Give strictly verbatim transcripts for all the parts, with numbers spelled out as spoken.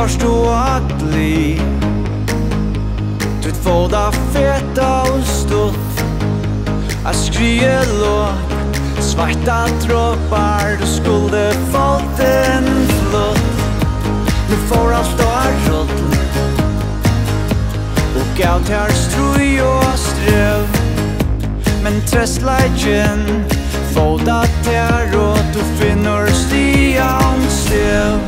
förstå att bli Tvåda feta och stått Att skrye låg Svarta droppar Du skulle fått en flott Nu får allt och rått Och gaut här stroj och ströv Men träslägen Fåda tär och du finner stian stöv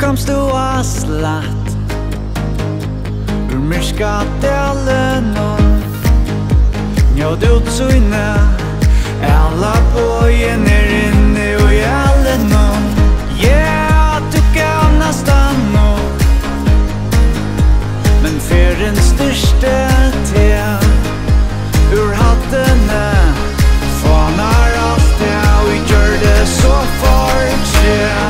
Kamst du a slatt Ur myrska delen Njød ut søgne Alla bojen er inne og jæle nå Yeah, du gav nastan nå Men ferien styrste til Ur hattene Fanar alt det Vi gjør det så folk ser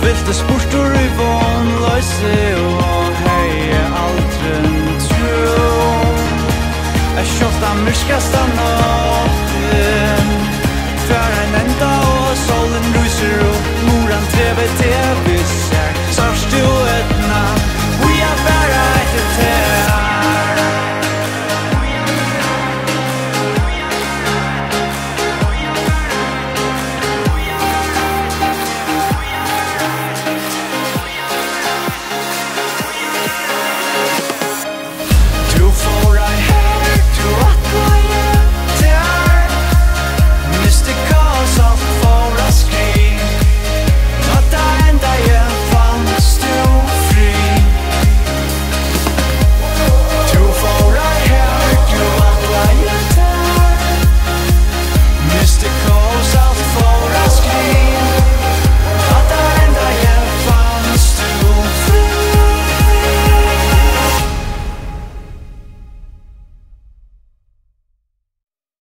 Vilde sportor i vån Løyse og heie Aldren tro Jeg kjøpt av myrskastan Åten Før en enda Og solen ruser